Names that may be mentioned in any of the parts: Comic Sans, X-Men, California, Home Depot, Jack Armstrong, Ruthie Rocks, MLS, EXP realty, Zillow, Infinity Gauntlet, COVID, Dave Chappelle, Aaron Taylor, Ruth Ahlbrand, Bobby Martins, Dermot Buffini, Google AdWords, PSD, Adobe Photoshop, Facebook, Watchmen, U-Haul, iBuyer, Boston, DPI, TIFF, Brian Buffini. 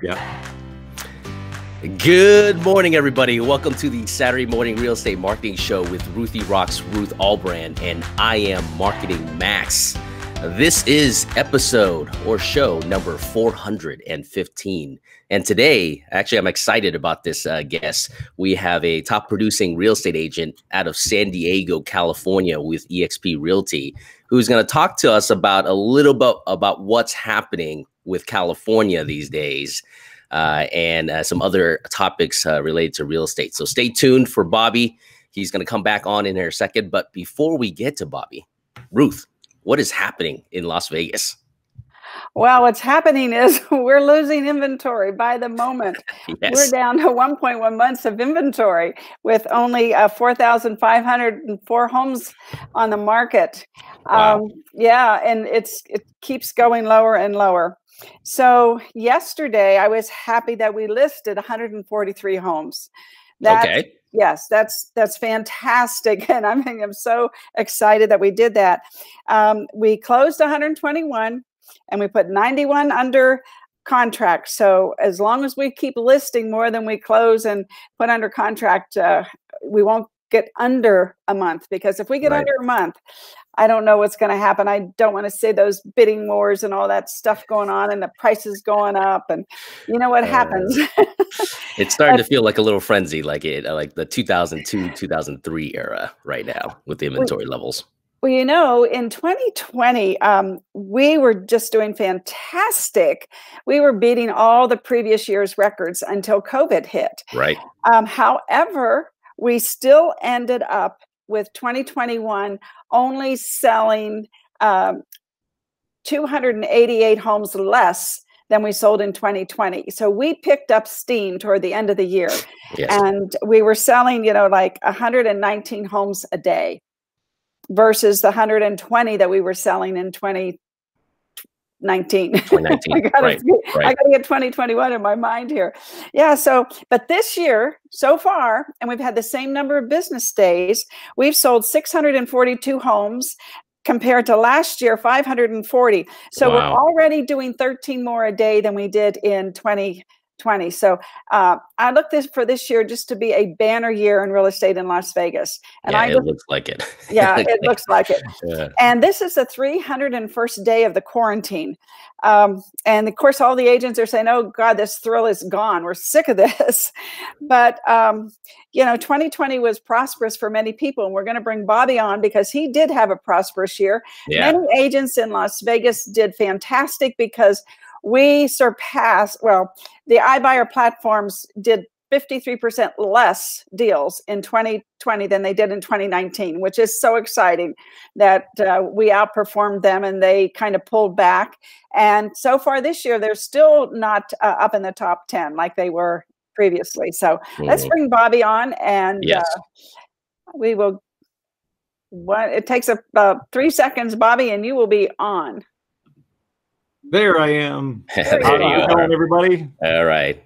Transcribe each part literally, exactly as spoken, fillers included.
Yeah. Good morning, everybody. Welcome to the Saturday Morning Real Estate Marketing Show with Ruthie Rocks, Ruth Ahlbrand, and I am Marketing Max. This is episode or show number four hundred fifteen. And today, actually, I'm excited about this uh, guest. We have a top producing real estate agent out of San Diego, California with E X P Realty, who's going to talk to us about a little bit about what's happening with California these days uh, and uh, some other topics uh, related to real estate. So stay tuned for Bobby. He's going to come back on in a second. But before we get to Bobby, Ruth, what is happening in Las Vegas? Well, what's happening is we're losing inventory by the moment. Yes. We're down to one point one months of inventory with only uh, four thousand five hundred four homes on the market. Wow. Um, yeah, and it's it keeps going lower and lower. So yesterday, I was happy that we listed one hundred forty-three homes. That's, okay. Yes, that's that's fantastic, and I mean, I'm so excited that we did that. Um, we closed one hundred twenty-one, and we put ninety-one under contract. So as long as we keep listing more than we close and put under contract, uh, we won't get under a month, because if we get right. under a month, I don't know what's going to happen. I don't want to see those bidding wars and all that stuff going on and the prices going up, and you know what uh, happens. It's starting to feel like a little frenzy, like it, like the two thousand two, two thousand three era right now with the inventory well, levels. Well, you know, in twenty twenty, um, we were just doing fantastic. We were beating all the previous year's records until COVID hit. Right. Um, however, we still ended up with twenty twenty-one only selling um, two hundred eighty-eight homes less than we sold in twenty twenty. So we picked up steam toward the end of the year. Yes. And we were selling, you know, like one hundred nineteen homes a day versus the one hundred twenty that we were selling in twenty nineteen. twenty nineteen. I gotta, right, right. I gotta get twenty twenty-one in my mind here. Yeah, so, but this year, so far, and we've had the same number of business days, we've sold six hundred forty-two homes compared to last year, five hundred forty. So wow. we're already doing thirteen more a day than we did in twenty twenty. So uh, I look this for this year just to be a banner year in real estate in Las Vegas. And yeah, I look, it looks like it. Yeah, it looks like it. Yeah. And this is the three hundred first day of the quarantine. Um, and of course, all the agents are saying, oh God, this thrill is gone. We're sick of this. But, um, you know, twenty twenty was prosperous for many people. And we're going to bring Bobby on because he did have a prosperous year. Yeah. Many agents in Las Vegas did fantastic because we surpassed, well, the iBuyer platforms did fifty-three percent less deals in twenty twenty than they did in twenty nineteen, which is so exciting that uh, we outperformed them and they kind of pulled back. And so far this year, they're still not uh, up in the top ten like they were previously. So mm-hmm. let's bring Bobby on, and yes. uh, we will, what, it takes about three seconds, Bobby, and you will be on. There I am. There you are. How's it going, everybody? All right.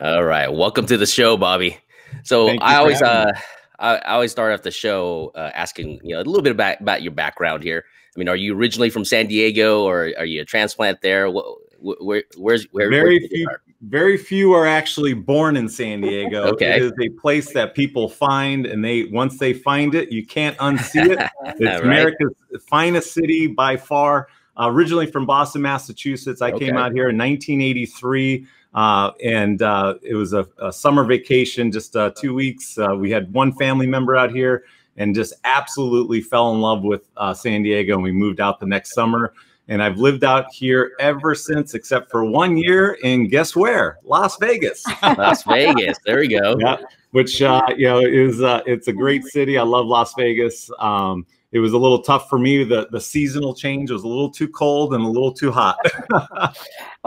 All right. Welcome to the show, Bobby. So I always uh, I, I always start off the show uh, asking, you know, a little bit about, about your background here. I mean, are you originally from San Diego, or are you a transplant there? Where, where, where's where? Very where few, start? very few are actually born in San Diego. Okay. It is a place that people find, and they once they find it, you can't unsee it. It's right? America's finest city by far. Uh, originally from Boston, Massachusetts. I okay. came out here in nineteen eighty-three, uh, and uh, it was a, a summer vacation, just uh, two weeks. Uh, we had one family member out here and just absolutely fell in love with uh, San Diego, and we moved out the next summer. And I've lived out here ever since, except for one year, and guess where? Las Vegas. Las Vegas, there we go. Yeah, which uh, you know, is uh, it's a great city. I love Las Vegas. Um, It was a little tough for me. The, the seasonal change was a little too cold and a little too hot. Well,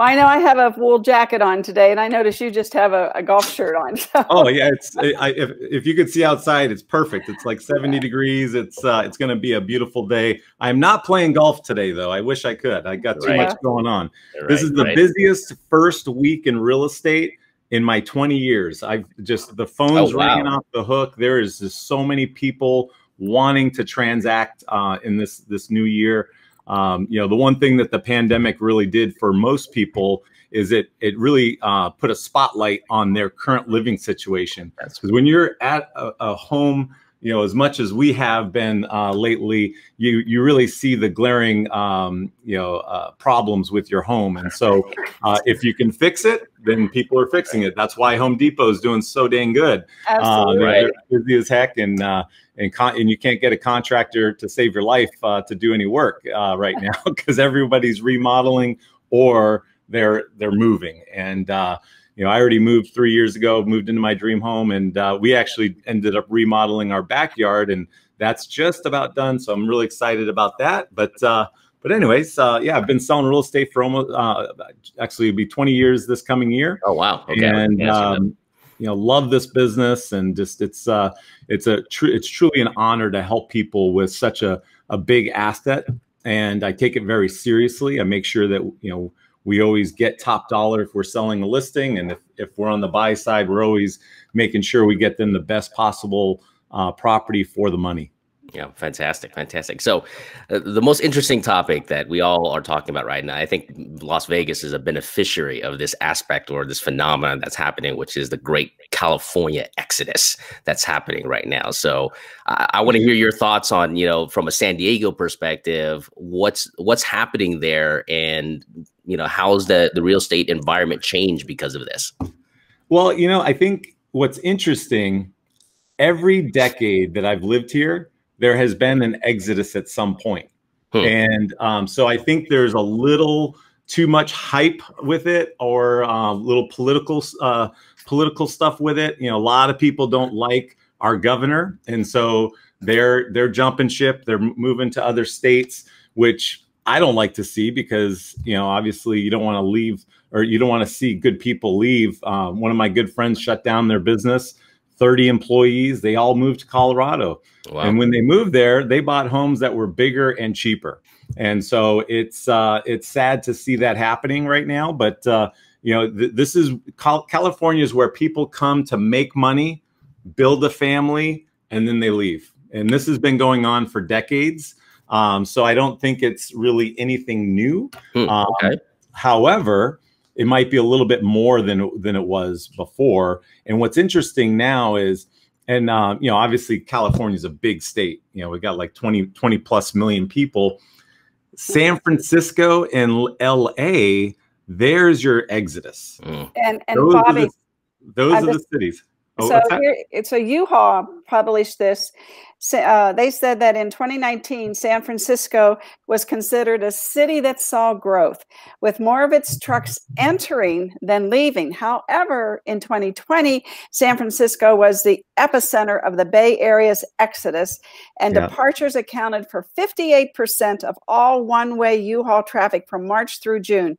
I know I have a wool jacket on today, and I notice you just have a, a golf shirt on. So. Oh yeah, it's I, if if you could see outside, it's perfect. It's like seventy degrees. It's uh, it's going to be a beautiful day. I'm not playing golf today, though. I wish I could. I got too right. much going on. Right, this is the right. busiest first week in real estate in my twenty years. I've just the phone's oh, wow. ringing off the hook. There is just so many people wanting to transact uh, in this this new year. Um, you know, the one thing that the pandemic really did for most people is it it really uh, put a spotlight on their current living situation. Because when you're at a, a home, you know, as much as we have been uh, lately, you you really see the glaring, um, you know, uh, problems with your home. And so uh, if you can fix it, then people are fixing it. That's why Home Depot is doing so dang good. Absolutely. Uh, right. They're busy as heck, and uh, and con and you can't get a contractor to save your life uh, to do any work uh, right now, because everybody's remodeling or they're they're moving. And uh, you know, I already moved three years ago, moved into my dream home, and uh, we actually ended up remodeling our backyard, and that's just about done. So I'm really excited about that. But uh, but anyways, uh, yeah, I've been selling real estate for almost uh, actually it'll be twenty years this coming year. Oh wow! Okay. And um, you know, love this business, and just it's uh, it's a tr it's truly an honor to help people with such a a big asset, and I take it very seriously. I make sure that you know. We always get top dollar if we're selling a listing. And if, if we're on the buy side, we're always making sure we get them the best possible uh, property for the money. Yeah, fantastic, fantastic. So uh, the most interesting topic that we all are talking about right now, I think Las Vegas is a beneficiary of this aspect or this phenomenon that's happening, which is the great California exodus that's happening right now. So I, I want to hear your thoughts on, you know, from a San Diego perspective, what's what's happening there, and you know, how's the, the real estate environment changed because of this? Well, you know, I think what's interesting, every decade that I've lived here, there has been an exodus at some point. Hmm. And um, so I think there's a little too much hype with it, or uh, little political uh, political stuff with it. You know, a lot of people don't like our governor, and so they're they're jumping ship. They're moving to other states, which I don't like to see, because, you know, obviously you don't want to leave, or you don't want to see good people leave. Um, one of my good friends shut down their business, thirty employees. They all moved to Colorado. Wow. And when they moved there, they bought homes that were bigger and cheaper. And so it's uh, it's sad to see that happening right now. But, uh, you know, th this is Cal California is where people come to make money, build a family, and then they leave. And this has been going on for decades. Um, so I don't think it's really anything new. Hmm, um, okay. However, it might be a little bit more than, than it was before. And what's interesting now is, and, um, you know, obviously California is a big state. You know, we got like twenty plus million people. San Francisco and L A, there's your exodus. Mm. And, and those Bobby, are the, those are the just, cities. Oh, so here, so U-Haul published this. Uh, they said that in twenty nineteen, San Francisco was considered a city that saw growth, with more of its trucks entering than leaving. However, in twenty twenty, San Francisco was the epicenter of the Bay Area's exodus, and yeah. departures accounted for fifty-eight percent of all one-way U-Haul traffic from March through June,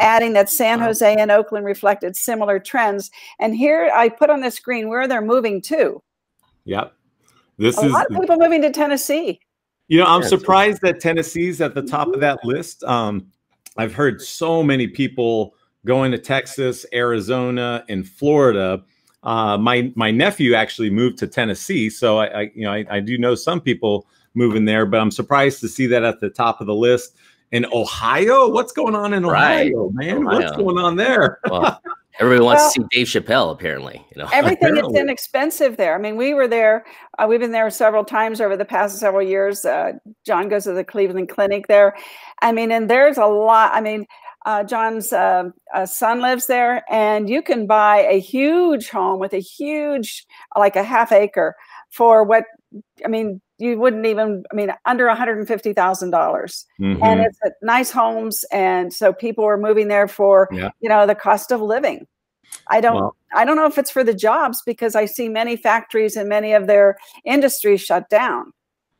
adding that San Jose and Oakland reflected similar trends. And here I put on the screen where they're moving to. Yep. This a is, lot of people moving to Tennessee. You know, I'm surprised that Tennessee's at the top of that list. Um, I've heard so many people going to Texas, Arizona, and Florida. Uh, my my nephew actually moved to Tennessee, so I, I you know I, I do know some people moving there, but I'm surprised to see that at the top of the list. In Ohio, what's going on in Ohio, right. man? Ohio. What's going on there? Well, everybody wants well, to see Dave Chappelle, apparently. You know? Everything apparently. is inexpensive there. I mean, we were there. Uh, we've been there several times over the past several years. Uh, John goes to the Cleveland Clinic there. I mean, and there's a lot. I mean, uh, John's uh, uh, son lives there, and you can buy a huge home with a huge, like a half acre for what, I mean, you wouldn't even, I mean, under one hundred fifty thousand dollars. Mm-hmm. And it's uh, nice homes. And so people are moving there for, yeah. you know, the cost of living. I don't, well, I don't know if it's for the jobs, because I see many factories and many of their industries shut down.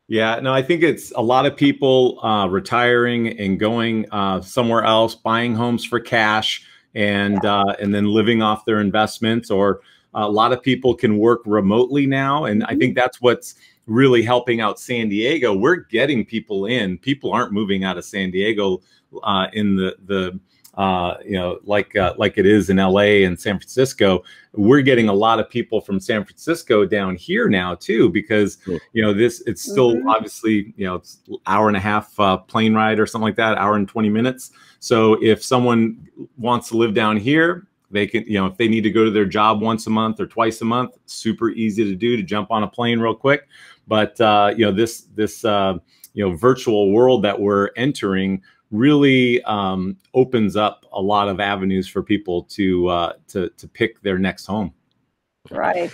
Yeah, no, I think it's a lot of people uh, retiring and going uh, somewhere else, buying homes for cash, and, yeah. uh, and then living off their investments. Or a lot of people can work remotely now. And mm-hmm. I think that's what's really helping out San Diego. We're getting people in. People aren't moving out of San Diego uh, in the the uh, you know, like uh, like it is in L A and San Francisco. We're getting a lot of people from San Francisco down here now too, because cool. you know this it's still mm-hmm. obviously you know it's an hour and a half uh, plane ride or something like that, hour and twenty minutes. So if someone wants to live down here, they can, you know, if they need to go to their job once a month or twice a month, super easy to do, to jump on a plane real quick. But uh, you know, this this uh, you know virtual world that we're entering really um, opens up a lot of avenues for people to uh, to to pick their next home. Right.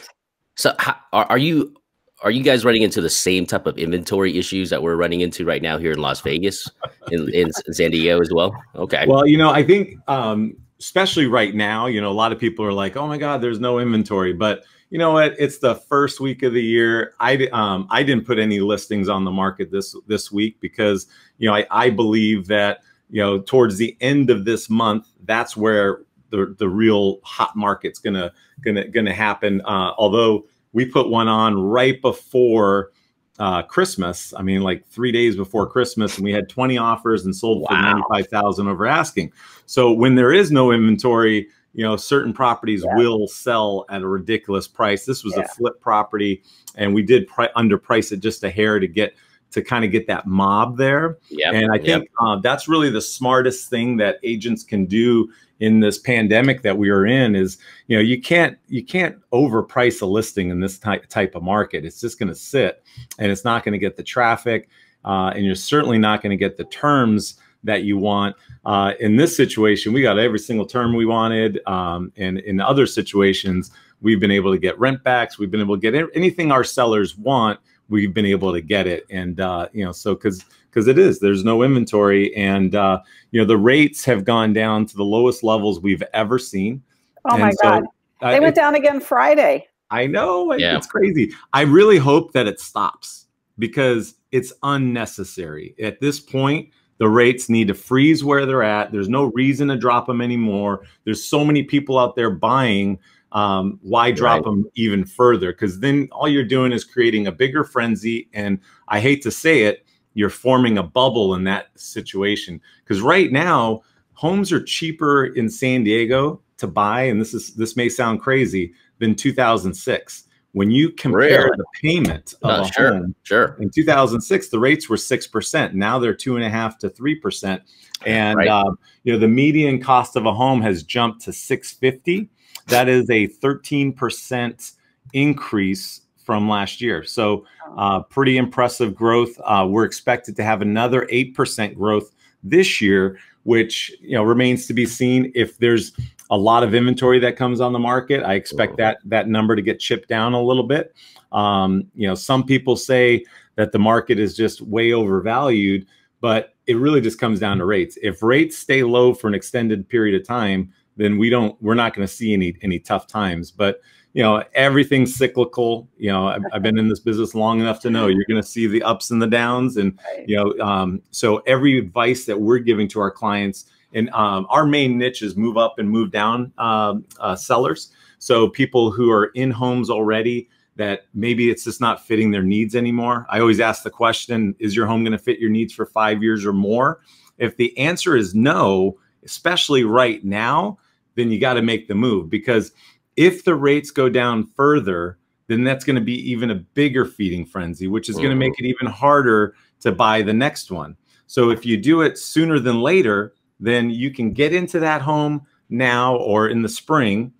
So, how, are you are you guys running into the same type of inventory issues that we're running into right now here in Las Vegas, in, in San Diego as well? Okay. Well, you know, I think. Um, Especially right now, you know, a lot of people are like, "Oh my God, there's no inventory." But you know what? It's the first week of the year. I um, I didn't put any listings on the market this this week because you know I, I believe that you know towards the end of this month, that's where the the real hot market's gonna gonna gonna happen. Uh, although we put one on right before uh, Christmas. I mean, like three days before Christmas, and we had twenty offers and sold wow. for ninety-five thousand over asking. So when there is no inventory, you know, certain properties yeah. will sell at a ridiculous price. This was yeah. a flip property, and we did pri underprice it just a hair to get to kind of get that mob there. Yep. And I think yep. uh, that's really the smartest thing that agents can do in this pandemic that we are in is, you know, you can't, you can't overprice a listing in this type type of market. It's just going to sit and it's not going to get the traffic. Uh, and you're certainly not going to get the terms that you want. Uh, in this situation, we got every single term we wanted. Um, and in other situations, we've been able to get rent backs. We've been able to get anything our sellers want. We've been able to get it. And, uh, you know, so because because it is, there's no inventory. And, uh, you know, the rates have gone down to the lowest levels we've ever seen. Oh, my God. They went down again Friday. I know. It's crazy. I really hope that it stops because it's unnecessary. At this point, the rates need to freeze where they're at. There's no reason to drop them anymore. There's so many people out there buying. Um, why drop right. them even further? Because then all you're doing is creating a bigger frenzy. And I hate to say it, you're forming a bubble in that situation. Because right now, homes are cheaper in San Diego to buy, and this is this may sound crazy, than two thousand six. When you compare really? the payment of no, a sure, home, sure. in two thousand six, the rates were six percent. Now they're two and a half to three percent. And right. uh, you know the median cost of a home has jumped to six fifty. That is a thirteen percent increase from last year. So uh, pretty impressive growth. Uh, we're expected to have another eight percent growth this year, which you know remains to be seen. If there's a lot of inventory that comes on the market, I expect that that number to get chipped down a little bit. Um, you know, some people say that the market is just way overvalued, but it really just comes down to rates. If rates stay low for an extended period of time, then we don't, we're not going to see any, any tough times. But, you know, everything's cyclical. You know, I've, I've been in this business long enough to know you're going to see the ups and the downs. And, you know, um, so every advice that we're giving to our clients, and um, our main niche is move up and move down um, uh, sellers. So people who are in homes already that maybe it's just not fitting their needs anymore. I always ask the question, is your home going to fit your needs for five years or more? If the answer is no, especially right now, then you got to make the move, because if the rates go down further, then that's going to be even a bigger feeding frenzy, which is going to make it even harder to buy the next one. So if you do it sooner than later, then you can get into that home now or in the spring.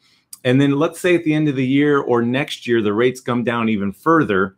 And then let's say at the end of the year or next year, the rates come down even further.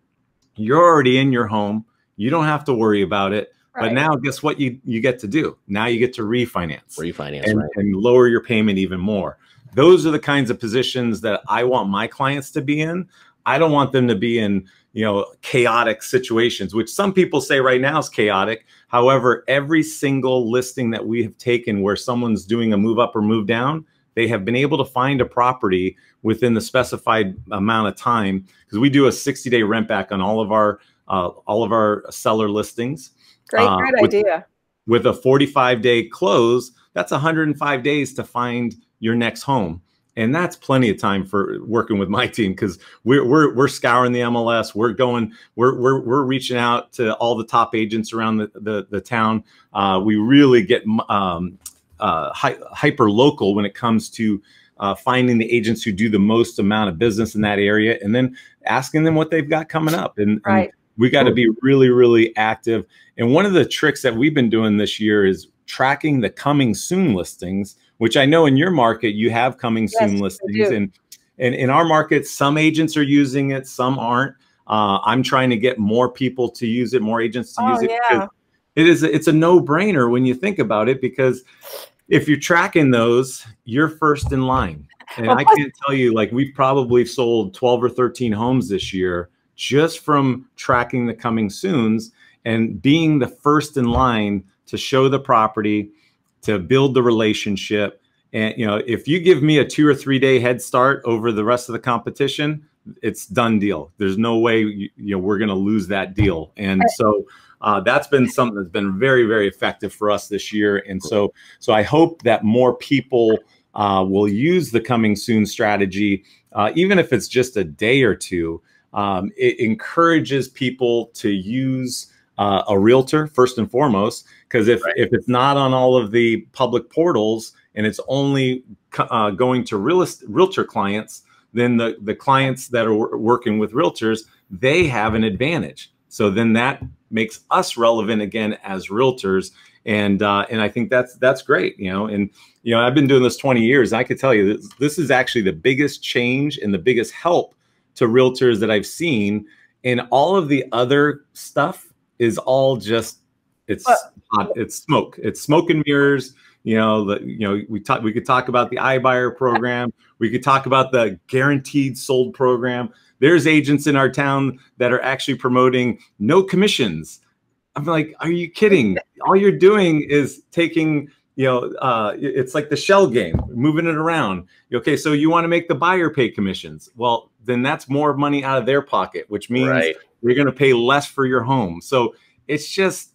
You're already in your home. You don't have to worry about it. But now guess what you, you get to do? Now you get to refinance, refinance and, right. and lower your payment even more. Those are the kinds of positions that I want my clients to be in. I don't want them to be in, you know, chaotic situations, which some people say right now is chaotic. However, every single listing that we have taken where someone's doing a move up or move down, they have been able to find a property within the specified amount of time, because we do a sixty day rent back on all of our, uh, all of our seller listings. Great, great uh, with, idea. With a forty-five day close, that's one hundred five days to find your next home. And that's plenty of time for working with my team, because we're, we're, we're scouring the M L S. We're going, we're, we're, we're reaching out to all the top agents around the, the, the town. Uh, we really get um, uh, hy hyper local when it comes to uh, finding the agents who do the most amount of business in that area, and then asking them what they've got coming up. And, right. and we got to be really, really active. And one of the tricks that we've been doing this year is tracking the coming soon listings, which I know in your market, you have coming yes, soon listings. And, and in our market, some agents are using it, some aren't. Uh, I'm trying to get more people to use it, more agents to oh, use it. Yeah. It is, it's a no brainer when you think about it, because if you're tracking those, you're first in line. And I can't tell you, like, we've probably sold twelve or thirteen homes this year just from tracking the coming soons and being the first in line to show the property, to build the relationship. And, you know, if you give me a two or three day head start over the rest of the competition, it's done deal. There's no way, you know, we're going to lose that deal. And so uh, that's been something that's been very, very effective for us this year. And so, so I hope that more people uh, will use the coming soon strategy, uh, even if it's just a day or two. Um, it encourages people to use uh, a realtor first and foremost, because if, right. if it's not on all of the public portals and it's only uh, going to realist, realtor clients, then the, the clients that are working with realtors, they have an advantage. So then that makes us relevant again as realtors. And, uh, and I think that's, that's great, you know, and, you know, I've been doing this twenty years. And I could tell you this, this is actually the biggest change and the biggest help to realtors that I've seen, and all of the other stuff is all just, it's, well, it's smoke, it's smoke and mirrors. You know, the, you know, we talk, we could talk about the iBuyer program. We could talk about the guaranteed sold program. There's agents in our town that are actually promoting no commissions. I'm like, are you kidding? All you're doing is taking, you know, uh, it's like the shell game, moving it around. Okay, so you want to make the buyer pay commissions. Well, then that's more money out of their pocket, which means right. you're going to pay less for your home. So it's just,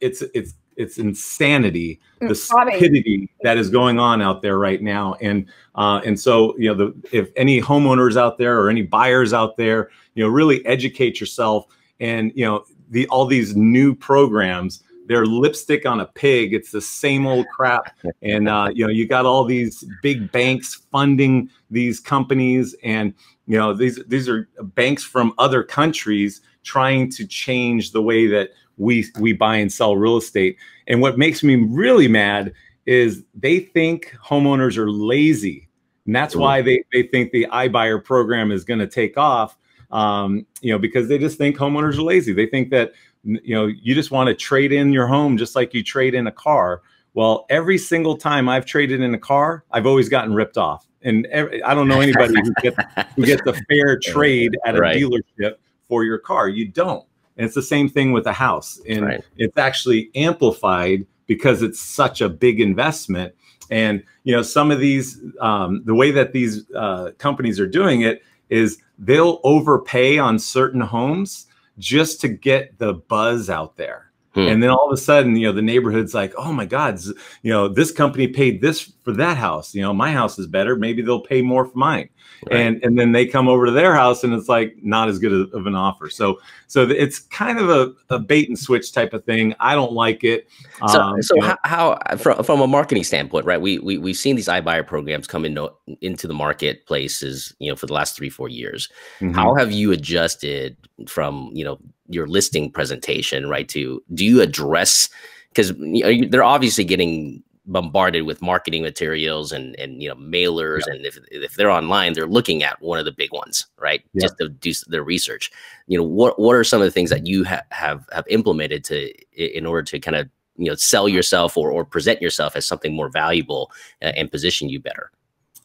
it's, it's, it's insanity, the stupidity that is going on out there right now. And, uh, and so, you know, the, if any homeowners out there or any buyers out there, you know, really educate yourself. And, you know, the, all these new programs, they're lipstick on a pig. It's the same old crap. And, uh, you know, you got all these big banks funding these companies, and, you know, these, these are banks from other countries trying to change the way that we, we buy and sell real estate. And what makes me really mad is they think homeowners are lazy. And that's why they, they think the iBuyer program is going to take off, um, you know, because they just think homeowners are lazy. They think that, you know, you just want to trade in your home just like you trade in a car. Well, every single time I've traded in a car, I've always gotten ripped off. And every, I don't know anybody who gets who gets a fair trade at a right. dealership for your car. You don't. And it's the same thing with a house. And right. it's actually amplified because it's such a big investment. And, you know, some of these, um, the way that these uh, companies are doing it is they'll overpay on certain homes just to get the buzz out there. Hmm. And then all of a sudden, you know, the neighborhood's like, oh my God, you know, this company paid this for that house. You know, my house is better. Maybe they'll pay more for mine. Right. And, and then they come over to their house and it's like not as good of an offer. So, so it's kind of a, a bait and switch type of thing. I don't like it. So, um, so you know, how, how from, from a marketing standpoint, right? We, we, we've seen these iBuyer programs come into, into the marketplaces, you know, for the last three, four years. Mm-hmm. How have you adjusted from, you know, your listing presentation, right? To do you address, because you know, they're obviously getting bombarded with marketing materials and, and you know, mailers. Yeah. And if, if they're online, they're looking at one of the big ones, right? Yeah. Just to do their research. You know, what, what are some of the things that you ha have, have implemented to, in order to kind of, you know, sell yourself or, or present yourself as something more valuable and, and position you better?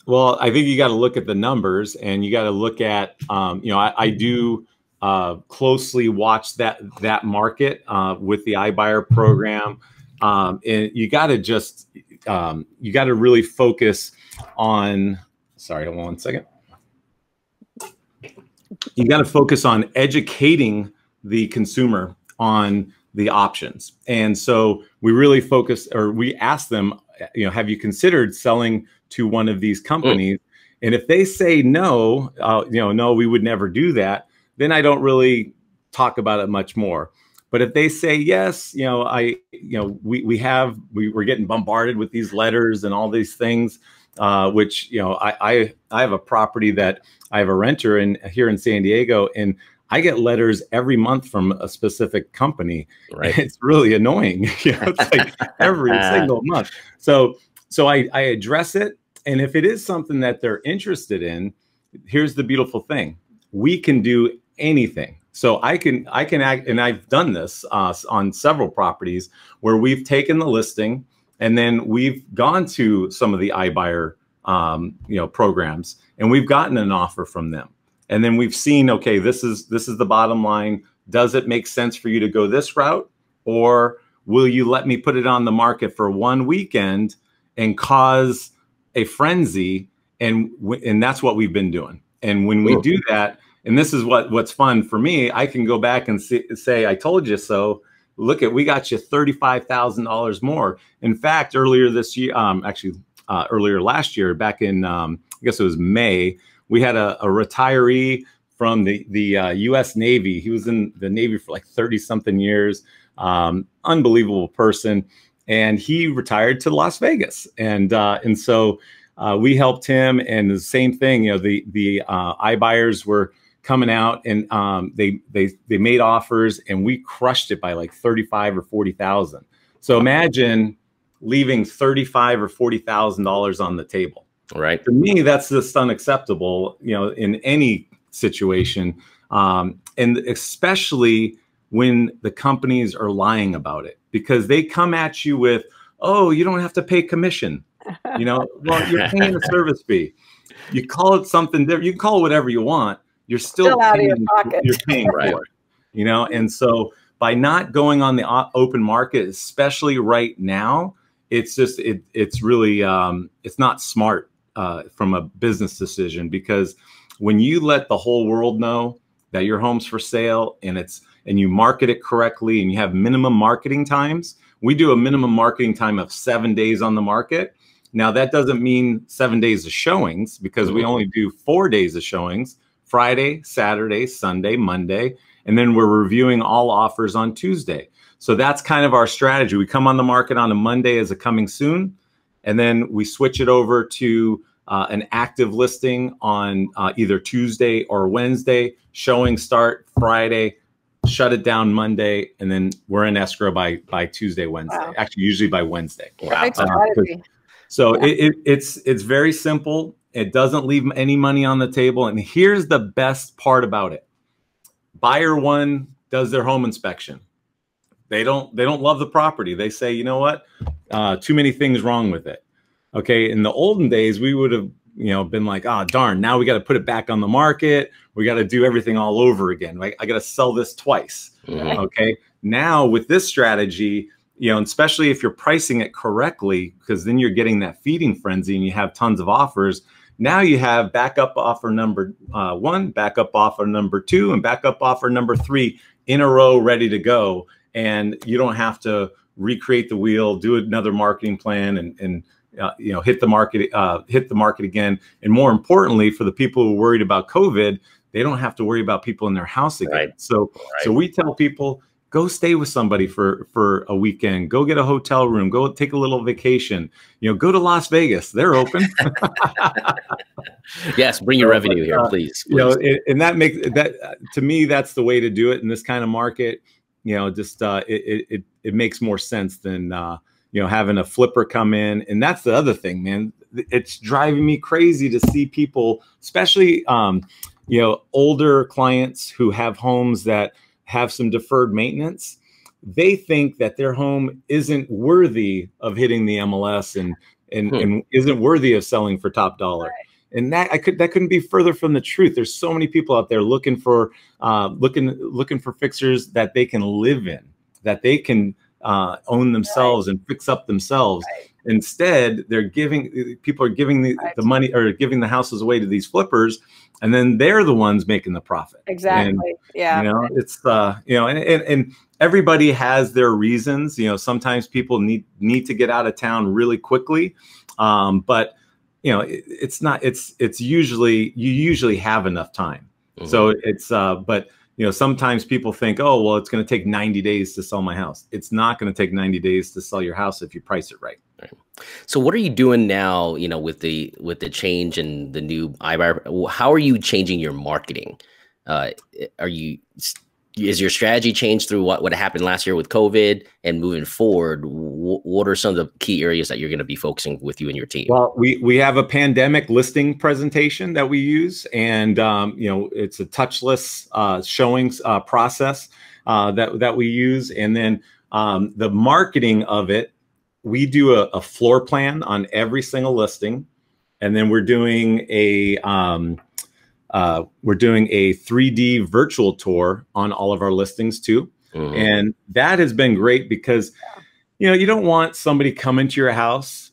Well, I think you got to look at the numbers, and you got to look at, um, you know, I, I do, Uh, closely watch that that market uh, with the iBuyer program, um, and you got to just um, you got to really focus on. Sorry, hold on one second. You got to focus on educating the consumer on the options, and so we really focus, or we ask them, you know, have you considered selling to one of these companies? Mm. And if they say no, uh, you know, no, we would never do that, then I don't really talk about it much more. But if they say yes, you know, I, you know, we we have we we're getting bombarded with these letters and all these things, uh, which, you know, I I I have a property that I have a renter in here in San Diego, and I get letters every month from a specific company. Right. It's really annoying. You know, it's like every single month. So so I I address it, and if it is something that they're interested in, here's the beautiful thing: we can do anything. So I can, I can act, and I've done this uh, on several properties where we've taken the listing and then we've gone to some of the iBuyer, um, you know, programs, and we've gotten an offer from them. And then we've seen, okay, this is, this is the bottom line. Does it make sense for you to go this route? Or will you let me put it on the market for one weekend and cause a frenzy? And, and that's what we've been doing. And when we Ooh. do that, and this is what what's fun for me, I can go back and see, say, I told you so. Look at, we got you thirty-five thousand dollars more. In fact, earlier this year, um, actually uh, earlier last year, back in, um, I guess it was May, we had a, a retiree from the, the uh, U S Navy. He was in the Navy for like thirty something years, um, unbelievable person. And he retired to Las Vegas. And, uh, and so uh, we helped him, and the same thing, you know, the, the uh, iBuyers were coming out, and um, they they they made offers, and we crushed it by like thirty-five or forty thousand. So imagine leaving thirty-five or forty thousand dollars on the table. Right. To me, that's just unacceptable, you know, in any situation, um, and especially when the companies are lying about it, because they come at you with, "Oh, you don't have to pay commission," you know, well, you're paying a service fee. You call it something different. You can call it whatever you want. You're still, still out paying, of your pocket. You're paying right. for it, you know? And so by not going on the open market, especially right now, it's just, it, it's really, um, it's not smart uh, from a business decision, because when you let the whole world know that your home's for sale, and it's, and you market it correctly, and you have minimum marketing times, we do a minimum marketing time of seven days on the market. Now that doesn't mean seven days of showings, because we only do four days of showings. Friday, Saturday, Sunday, Monday, and then we're reviewing all offers on Tuesday. So that's kind of our strategy. We come on the market on a Monday as a coming soon, and then we switch it over to uh, an active listing on uh, either Tuesday or Wednesday, showing start Friday, shut it down Monday, and then we're in escrow by, by Tuesday, Wednesday, wow. actually usually by Wednesday. Wow. Uh, so yeah. it, it, it's, it's very simple. It doesn't leave any money on the table. And here's the best part about it. Buyer one does their home inspection. They don't, they don't love the property. They say, you know what? Uh, too many things wrong with it. Okay. In the olden days, we would have, you know, been like, ah, oh, darn, now we got to put it back on the market. We got to do everything all over again. Like, I got to sell this twice. Mm-hmm. Okay. Now with this strategy, you know, and especially if you're pricing it correctly, because then you're getting that feeding frenzy and you have tons of offers. Now you have backup offer number uh, one, backup offer number two, and backup offer number three in a row, ready to go. And you don't have to recreate the wheel, do another marketing plan, and, and uh, you know, hit the market, uh, hit the market again. And more importantly, for the people who are worried about COVID, they don't have to worry about people in their house again. Right. So, right. so we tell people, go stay with somebody for, for a weekend. Go get a hotel room. Go take a little vacation. You know, go to Las Vegas. They're open. Yes, bring your revenue here, please. please. You know, it, and that makes that to me, that's the way to do it in this kind of market. You know, just uh, it it it makes more sense than uh, you know, having a flipper come in. And that's the other thing, man. It's driving me crazy to see people, especially um, you know, older clients who have homes that have some deferred maintenance. They think that their home isn't worthy of hitting the M L S and and, hmm. and isn't worthy of selling for top dollar. Right. And that I could that couldn't be further from the truth. There's so many people out there looking for uh, looking looking for fixers that they can live in, that they can uh, own themselves right. and fix up themselves. Right. Instead, they're giving people are giving the, right. the money or giving the houses away to these flippers, and then they're the ones making the profit. Exactly. And, yeah. You know, it's uh, you know, and, and and everybody has their reasons. You know, sometimes people need need to get out of town really quickly, um, but you know, it, it's not. It's it's usually you usually have enough time. Mm-hmm. So it's uh, but you know, sometimes people think, oh, well, it's going to take ninety days to sell my house. It's not going to take ninety days to sell your house if you price it right. Right. So what are you doing now, you know, with the with the change and the new iBuyer? How are you changing your marketing? Uh, are you is your strategy changed through what, what happened last year with COVID and moving forward? Wh what are some of the key areas that you're going to be focusing with you and your team? Well, we, we have a pandemic listing presentation that we use, and, um, you know, it's a touchless uh, showings uh, process uh, that, that we use. And then um, the marketing of it, we do a, a floor plan on every single listing. And then we're doing a, um, Uh, we're doing a three D virtual tour on all of our listings too. Mm-hmm. And that has been great because, you know, you don't want somebody coming to your house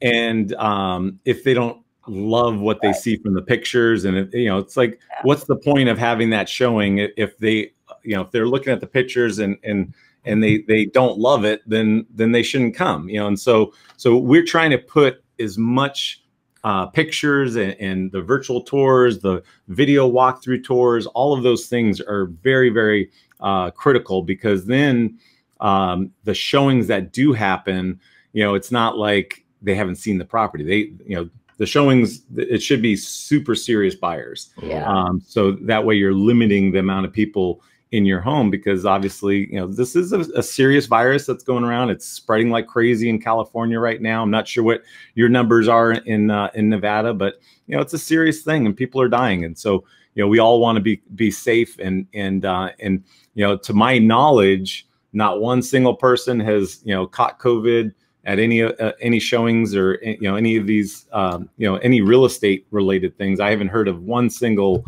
and um, if they don't love what they see from the pictures, and, it, you know, it's like, what's the point of having that showing if they, you know, if they're looking at the pictures and, and, and they, they don't love it, then, then they shouldn't come, you know? And so, so we're trying to put as much Uh, pictures and, and the virtual tours, the video walkthrough tours, all of those things are very, very uh, critical, because then um, the showings that do happen, you know, it's not like they haven't seen the property. They, you know, the showings, it should be super serious buyers. Yeah. Um, so that way you're limiting the amount of people in your home, because obviously, you know, this is a, a serious virus that's going around. It's spreading like crazy in California right now. I'm not sure what your numbers are in uh, in Nevada, but, you know, it's a serious thing and people are dying. And so, you know, we all want to be be safe. And and uh, and, you know, to my knowledge, not one single person has, you know, caught COVID at any uh, any showings or, you know, any of these, um, you know, any real estate related things. I haven't heard of one single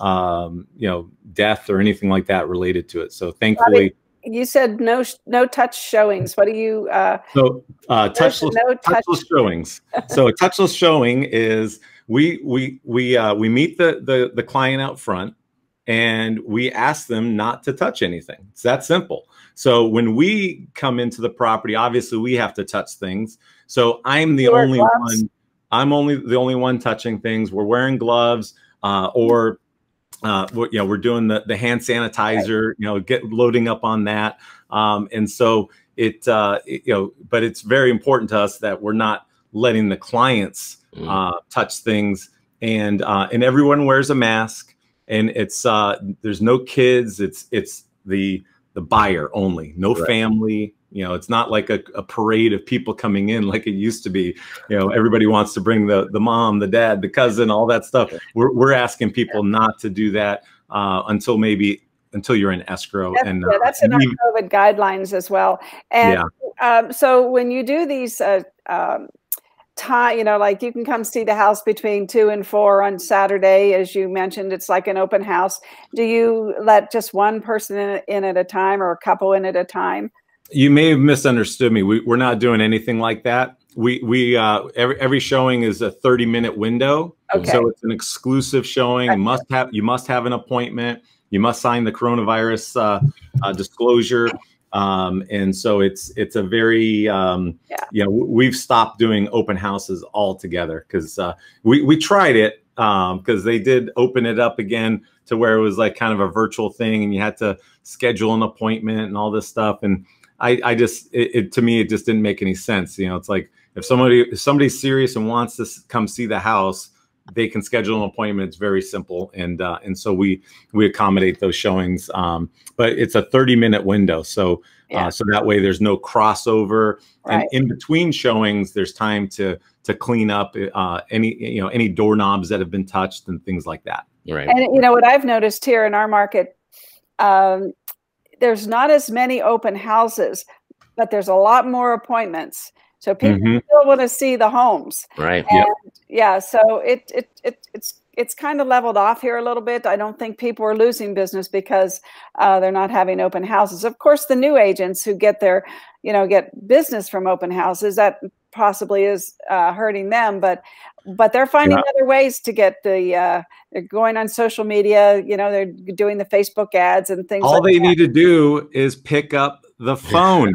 um you know death or anything like that related to it. So thankfully, Bobby, you said no no touch showings. What do you uh so uh touchless, no touch touchless showings. So a touchless showing is we we we uh we meet the the the client out front and we ask them not to touch anything. It's that simple. So when we come into the property, obviously we have to touch things. So I'm the only gloves. one I'm only the only one touching things. We're wearing gloves uh or Uh, we're, you know, we're doing the, the hand sanitizer, right. you know, get loading up on that. Um, and so it, uh, it, you know, but it's very important to us that we're not letting the clients mm. uh, touch things. And, uh, and everyone wears a mask, and it's, uh, there's no kids. It's, it's the, the buyer only, no right. family. You know, it's not like a, a parade of people coming in like it used to be. You know, everybody wants to bring the the mom, the dad, the cousin, all that stuff. We're we're asking people not to do that uh, until maybe until you're in escrow. That's, and yeah, that's uh, in our COVID guidelines as well. And yeah. um, so when you do these uh, um, time, you know, like you can come see the house between two and four on Saturday, as you mentioned, it's like an open house. Do you let just one person in, in at a time, or a couple in at a time? You may have misunderstood me. We, we're not doing anything like that. We we uh, every every showing is a thirty minute window, okay. So it's an exclusive showing. You must have you must have an appointment. You must sign the coronavirus uh, uh, disclosure, um, and so it's it's a very um, yeah. You know, we've stopped doing open houses altogether, because uh, we we tried it because um, they did open it up again to where it was like kind of a virtual thing, and you had to schedule an appointment and all this stuff. And I, I just, it, it, to me, it just didn't make any sense. You know, it's like, if somebody, if somebody's serious and wants to come see the house, they can schedule an appointment. It's very simple. And, uh, and so we, we accommodate those showings. Um, but it's a thirty minute window. So, yeah. uh, so that way there's no crossover, right. And in between showings, there's time to, to clean up, uh, any, you know, any doorknobs that have been touched and things like that. Right. And you know, what I've noticed here in our market, um, there's not as many open houses, but there's a lot more appointments. So people mm-hmm. still want to see the homes. Right. And, yep. Yeah. So it, it, it, it's, it's kind of leveled off here a little bit. I don't think people are losing business because uh, they're not having open houses. Of course, the new agents who get their, you know, get business from open houses, that possibly is uh, hurting them, but, but they're finding yeah. other ways to get the, uh, they're going on social media, you know, they're doing the Facebook ads and things. All like they that. need to do is pick up the phone.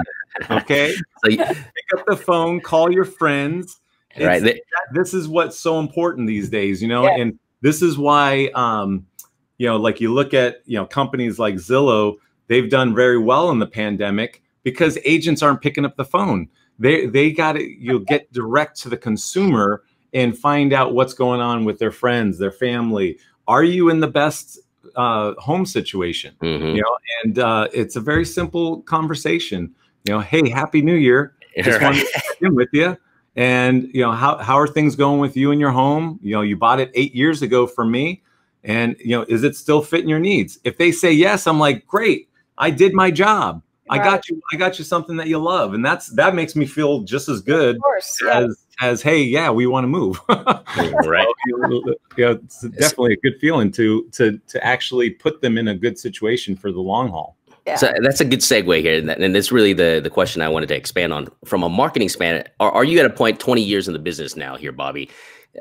Okay. So you pick up the phone, call your friends. Right. They, this is what's so important these days, you know, yeah. and this is why, um, you know, like you look at, you know, companies like Zillow, they've done very well in the pandemic because agents aren't picking up the phone. They, they got to, you'll get direct to the consumer and find out what's going on with their friends, their family. Are you in the best uh, home situation? Mm-hmm. You know, and uh, it's a very simple conversation. You know, hey, happy new year. Just wanted to check in with you. And, you know, how, how are things going with you and your home? You know, you bought it eight years ago from me. And, you know, is it still fitting your needs? If they say yes, I'm like, great, I did my job. Right. I got you. I got you something that you love. And that's, that makes me feel just as good course, yeah. as, as, hey, yeah, we want to move. Right. You know, it's definitely a good feeling to, to, to actually put them in a good situation for the long haul. Yeah. So that's a good segue here. And, that, and that's really the, the question I wanted to expand on from a marketing span. Are, are you at a point twenty years in the business now here, Bobby?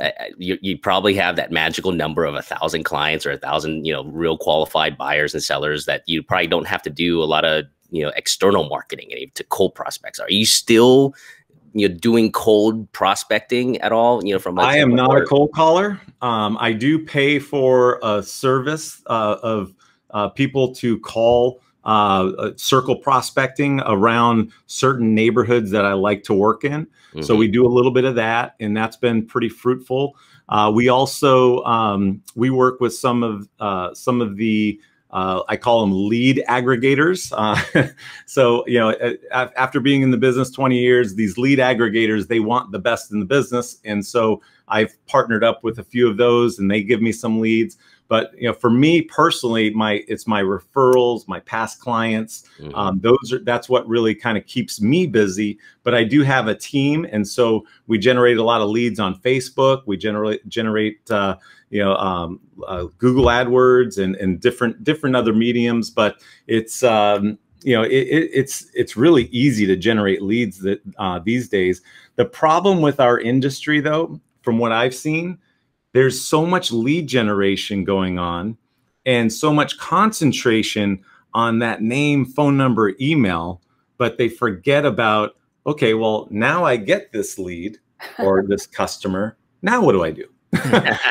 Uh, you, you probably have that magical number of a thousand clients or a thousand, you know, real qualified buyers and sellers that you probably don't have to do a lot of, you know, external marketing to cold prospects. Are you still, you know, doing cold prospecting at all? You know, from I am not a cold caller. Um, I do pay for a service uh, of uh, people to call. Uh, circle prospecting around certain neighborhoods that I like to work in. Mm-hmm. So we do a little bit of that, and that's been pretty fruitful. Uh, we also, um, we work with some of, uh, some of the, uh, I call them lead aggregators. Uh, so, you know, after being in the business twenty years, these lead aggregators, they want the best in the business. And so I've partnered up with a few of those and they give me some leads. But, you know, for me personally, my, it's my referrals, my past clients. Mm-hmm. um, those are, that's what really kind of keeps me busy, but I do have a team. And so we generate a lot of leads on Facebook. We generate, generate, uh, you know, um, uh, Google AdWords and, and different, different other mediums, but it's, um, you know, it, it, it's, it's really easy to generate leads that, uh, these days. The problem with our industry though, from what I've seen, there's so much lead generation going on and so much concentration on that name, phone number, email, but they forget about, okay, well, now I get this lead or this customer. Now what do I do?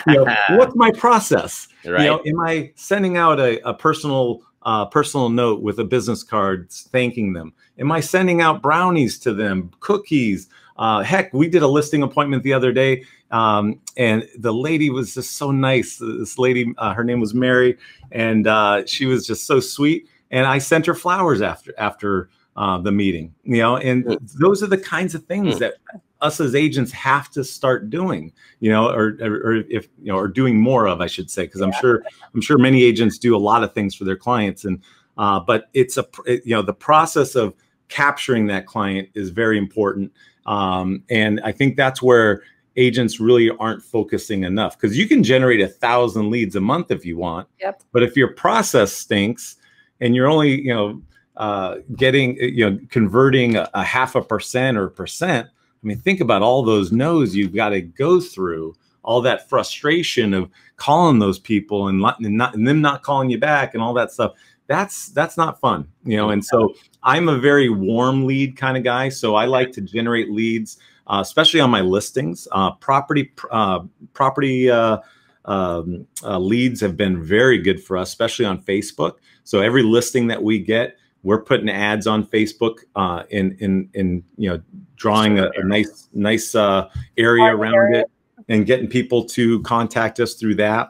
You know, what's my process? Right. You know, am I sending out a, a personal uh, personal note with a business card thanking them? Am I sending out brownies to them, cookies? Uh, heck, we did a listing appointment the other day, um, and the lady was just so nice. This lady, uh, her name was Mary, and uh, she was just so sweet. And I sent her flowers after after uh, the meeting, you know. And those are the kinds of things that us as agents have to start doing, you know, or or if you know, or doing more of, I should say, because I'm sure I'm sure many agents do a lot of things for their clients, and uh, but it's a you know the process of capturing that client is very important. Um, and I think that's where agents really aren't focusing enough, because you can generate a thousand leads a month if you want, yep. but if your process stinks and you're only, you know, uh, getting, you know, converting a, a half a percent or a percent, I mean, think about all those no's you've got to go through, all that frustration of calling those people and, not, and, not, and them not calling you back and all that stuff. That's, that's not fun, you know? And so I'm a very warm lead kind of guy. So I like to generate leads, uh, especially on my listings. Uh, property uh, property uh, um, uh, leads have been very good for us, especially on Facebook. So every listing that we get, we're putting ads on Facebook uh, in, in, in, you know, drawing a, a nice, nice uh, area around it and getting people to contact us through that.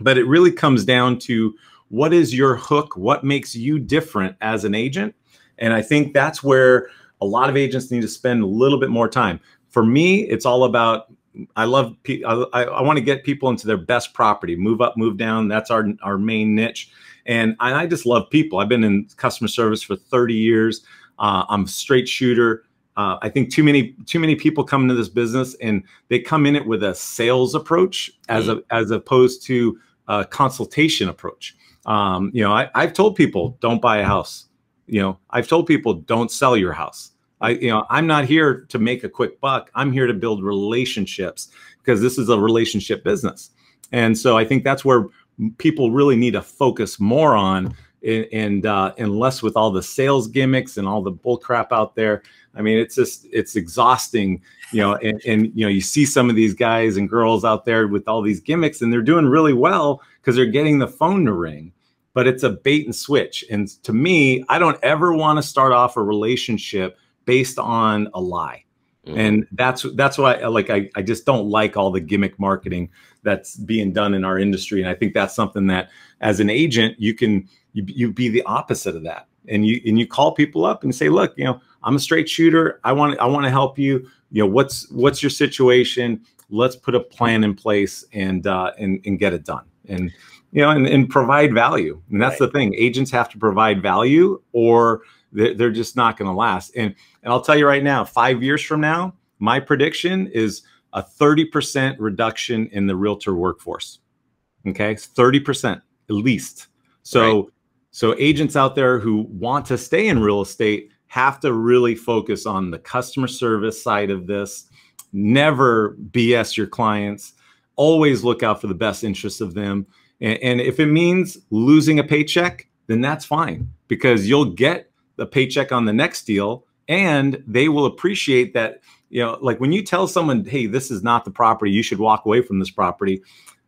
But it really comes down to, what is your hook? What makes you different as an agent? And I think that's where a lot of agents need to spend a little bit more time. For me, it's all about, I love, I, I want to get people into their best property, move up, move down. That's our, our main niche. And I, I just love people. I've been in customer service for thirty years. Uh, I'm a straight shooter. Uh, I think too many, too many people come into this business and they come in it with a sales approach as, a, as opposed to a consultation approach. Um, you know, I, I've told people don't buy a house. You know, I've told people don't sell your house. I, you know, I'm not here to make a quick buck. I'm here to build relationships, because this is a relationship business. And so I think that's where people really need to focus more on, and, and, uh, and less with all the sales gimmicks and all the bull crap out there. I mean, it's just, it's exhausting, you know, and, and, you know, you see some of these guys and girls out there with all these gimmicks and they're doing really well because they're getting the phone to ring, but it's a bait and switch. And to me, I don't ever want to start off a relationship based on a lie. Mm-hmm. And that's, that's why like, I, I just don't like all the gimmick marketing that's being done in our industry. And I think that's something that as an agent, you can, you, you be the opposite of that. And you, and you call people up and say, look, you know, I'm a straight shooter. I want to, I want to help you. You know, what's, what's your situation? Let's put a plan in place and, uh, and, and get it done and, you know, and, and provide value. And that's right. The thing. Agents have to provide value or they're, they're just not going to last. And, and I'll tell you right now, five years from now, my prediction is a thirty percent reduction in the realtor workforce. Okay. It's thirty percent at least. So, right. so agents out there who want to stay in real estate have to really focus on the customer service side of this. Never B S your clients. Always look out for the best interests of them. And, and if it means losing a paycheck, then that's fine because you'll get the paycheck on the next deal and they will appreciate that. You know, like when you tell someone, hey, this is not the property, you should walk away from this property.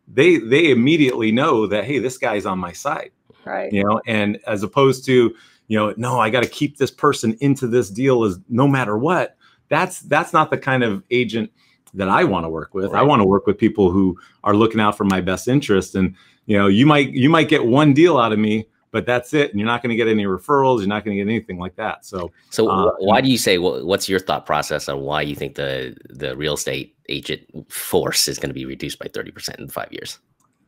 They, they immediately know that, hey, this guy's on my side. Right. You know, and as opposed to, you know, no, I got to keep this person into this deal is no matter what. That's that's not the kind of agent that I want to work with. Right. I want to work with people who are looking out for my best interest. And, you know, you might you might get one deal out of me, but that's it. And you're not going to get any referrals. You're not going to get anything like that. So so uh, why do you say well, what's your thought process on why you think the the real estate agent force is going to be reduced by thirty percent in five years?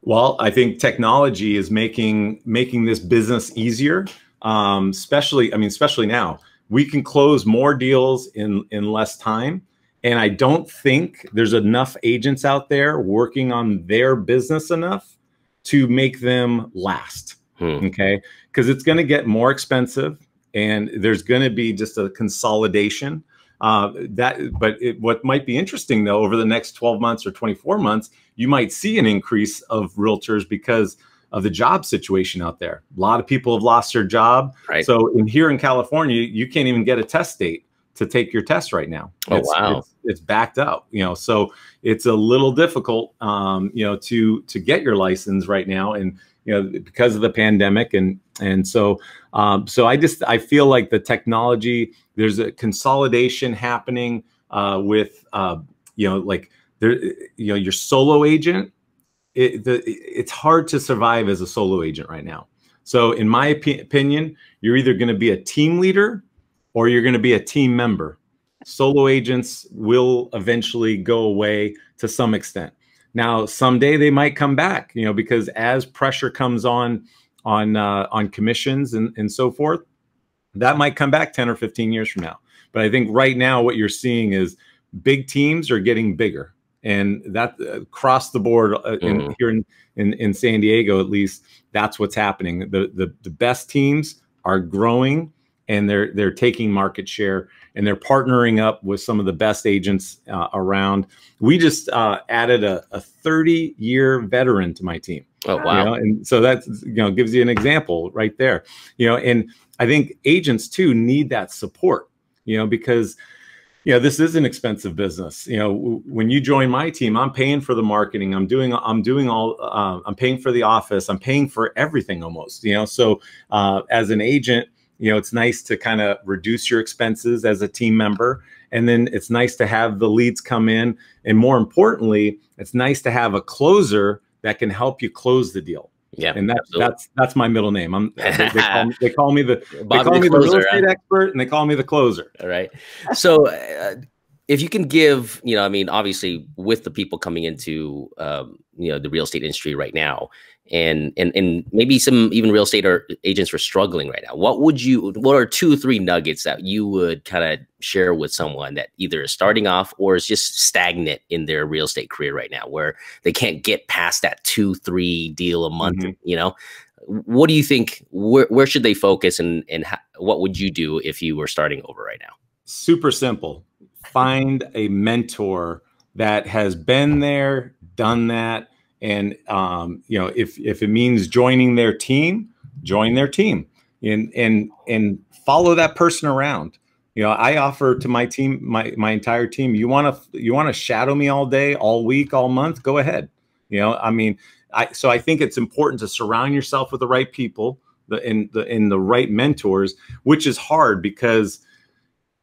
Well, I think technology is making making this business easier. Um, especially, I mean, especially now we can close more deals in, in less time. And I don't think there's enough agents out there working on their business enough to make them last. Hmm. Okay. Cause it's going to get more expensive and there's going to be just a consolidation, uh, that, but it, what might be interesting though, over the next twelve months or twenty-four months, you might see an increase of realtors because of the job situation out there. A lot of people have lost their job. Right. So in here in California, you can't even get a test date to take your test right now. Oh, it's, wow. It's, it's backed up, you know, so it's a little difficult, um, you know, to, to get your license right now. And, you know, because of the pandemic. And, and so, um, so I just, I feel like the technology, there's a consolidation happening, uh, with, uh, you know, like there, you know, your solo agent, It, the, it's hard to survive as a solo agent right now. So in my op opinion, you're either going to be a team leader or you're going to be a team member. Solo agents will eventually go away to some extent. Now, someday they might come back, you know, because as pressure comes on, on, uh, on commissions and, and so forth, that might come back ten or fifteen years from now. But I think right now what you're seeing is big teams are getting bigger. And that across the board uh, in, mm-hmm. here in, in, in San Diego, at least, that's what's happening. The, the the best teams are growing and they're they're taking market share and they're partnering up with some of the best agents uh, around. We just uh, added a, a thirty year veteran to my team. Oh, wow. You know? And so that's, you know, gives you an example right there, you know, and I think agents too need that support, you know, because you know, this is an expensive business. You know, when you join my team, I'm paying for the marketing. I'm doing, I'm doing all, uh, I'm paying for the office. I'm paying for everything almost, you know? So uh, as an agent, you know, it's nice to kind of reduce your expenses as a team member. And then it's nice to have the leads come in. And more importantly, it's nice to have a closer that can help you close the deal. Yeah, and that's that's that's my middle name. I'm they, they, call, me, they call me the they Bobby call the me closer, the real estate huh? expert, and they call me the closer. All right. So, uh, if you can give, you know, I mean, obviously, with the people coming into, um, you know, the real estate industry right now, and and and maybe some even real estate or agents are struggling right now. What would you? What are two, three nuggets that you would kind of share with someone that either is starting off or is just stagnant in their real estate career right now, where they can't get past that two, three deal a month? Mm-hmm. You know, what do you think? Where where should they focus, and and how, what would you do if you were starting over right now? Super simple. Find a mentor that has been there, done that. And, um, you know, if, if it means joining their team, join their team and, and, and follow that person around. You know, I offer to my team, my my entire team, you want to you want to shadow me all day, all week, all month, go ahead. You know, I mean, I so I think it's important to surround yourself with the right people, the in the in the right mentors, which is hard because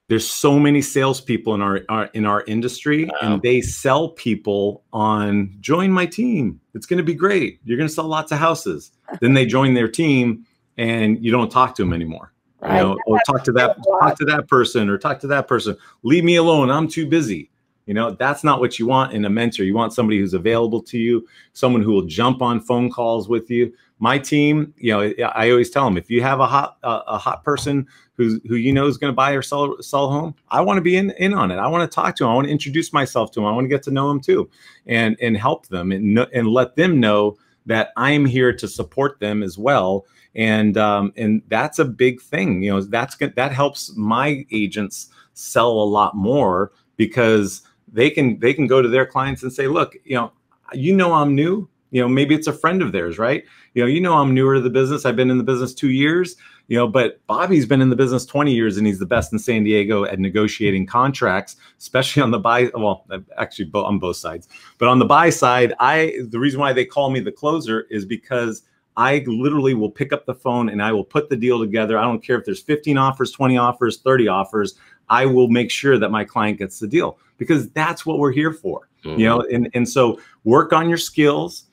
there's so many salespeople in our, our in our industry, wow. and they sell people on join my team. It's going to be great. You're going to sell lots of houses. Then they join their team, and you don't talk to them anymore. Right. You know, or talk to that talk to that person, or talk to that person. Leave me alone. I'm too busy. You know, that's not what you want in a mentor. You want somebody who's available to you, someone who will jump on phone calls with you. My team, you know, I always tell them, if you have a hot uh, a hot person who's, who you know is going to buy or sell sell a home, I want to be in, in on it. I want to talk to them. I want to introduce myself to them. I want to get to know them too, and and help them and and let them know that I'm here to support them as well. And um, and that's a big thing. You know, that's that helps my agents sell a lot more because they can they can go to their clients and say, look, you know, you know I'm new. You know, maybe it's a friend of theirs, right? You know, you know I'm newer to the business. I've been in the business two years, you know, but Bobby's been in the business twenty years and he's the best in San Diego at negotiating contracts, especially on the buy, well, actually on both sides. But on the buy side, I the reason why they call me the closer is because I literally will pick up the phone and I will put the deal together. I don't care if there's fifteen offers, twenty offers, thirty offers. I will make sure that my client gets the deal because that's what we're here for, mm-hmm. you know? And, and so work on your skills.